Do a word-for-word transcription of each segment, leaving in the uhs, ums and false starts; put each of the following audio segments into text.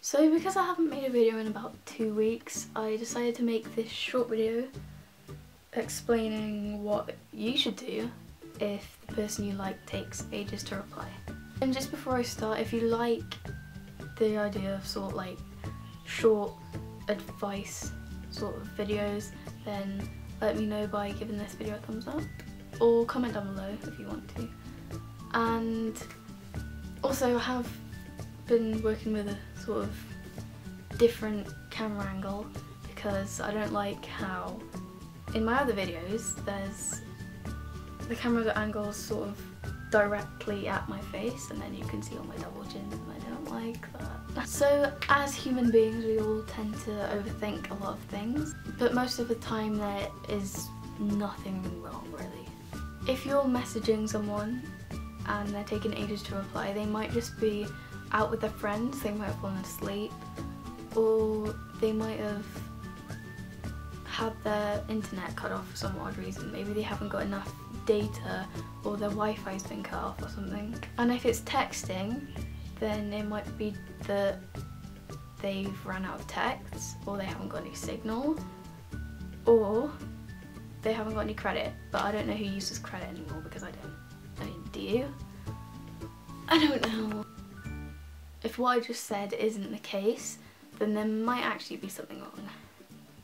So because I haven't made a video in about two weeks, I decided to make this short video explaining what you should do if the person you like takes ages to reply. And just before I start, if you like the idea of sort of like short advice sort of videos, then let me know by giving this video a thumbs up or comment down below if you want to. And also, I have been working with a sort of different camera angle because I don't like how in my other videos there's the camera angles sort of directly at my face and then you can see all my double chins, and I don't like that. So as human beings we all tend to overthink a lot of things, but most of the time there is nothing wrong really. If you're messaging someone and they're taking ages to reply, they might just be out with their friends, they might have fallen asleep, or they might have had their internet cut off for some odd reason. Maybe they haven't got enough data or their Wi-Fi's been cut off or something. And if it's texting, then it might be that they've run out of texts, or they haven't got any signal, or they haven't got any credit. But I don't know who uses credit anymore because I don't. I mean, do you? I don't know. If what I just said isn't the case, then there might actually be something wrong.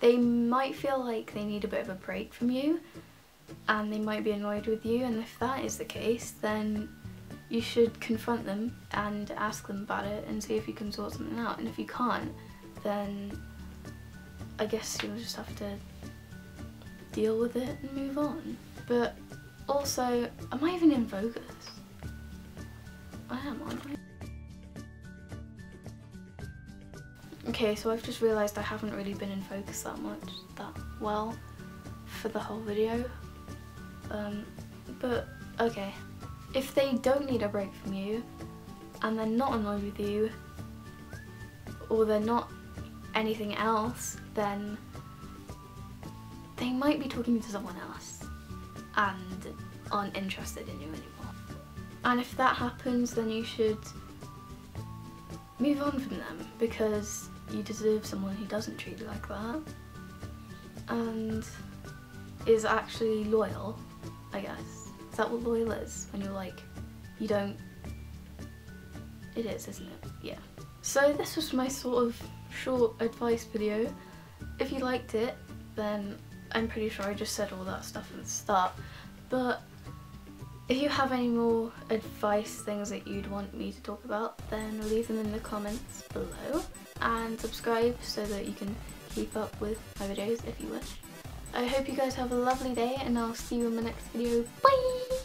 They might feel like they need a bit of a break from you, and they might be annoyed with you, and if that is the case, then you should confront them and ask them about it and see if you can sort something out. And if you can't, then I guess you'll just have to deal with it and move on. But also, am I even in focus? I am, aren't I? Okay, so I've just realised I haven't really been in focus that much, that well, for the whole video. Um, but, okay. If they don't need a break from you, and they're not annoyed with you, or they're not anything else, then they might be talking to someone else and aren't interested in you anymore. And if that happens, then you should move on from them, because you deserve someone who doesn't treat you like that and is actually loyal, I guess. Is that what loyal is? When you're like, you don't... It is, isn't it? Yeah. So this was my sort of short advice video. If you liked it, then I'm pretty sure I just said all that stuff at the start, but if you have any more advice, things that you'd want me to talk about, then leave them in the comments below, and subscribe so that you can keep up with my videos if you wish. I hope you guys have a lovely day, and I'll see you in my next video. Bye!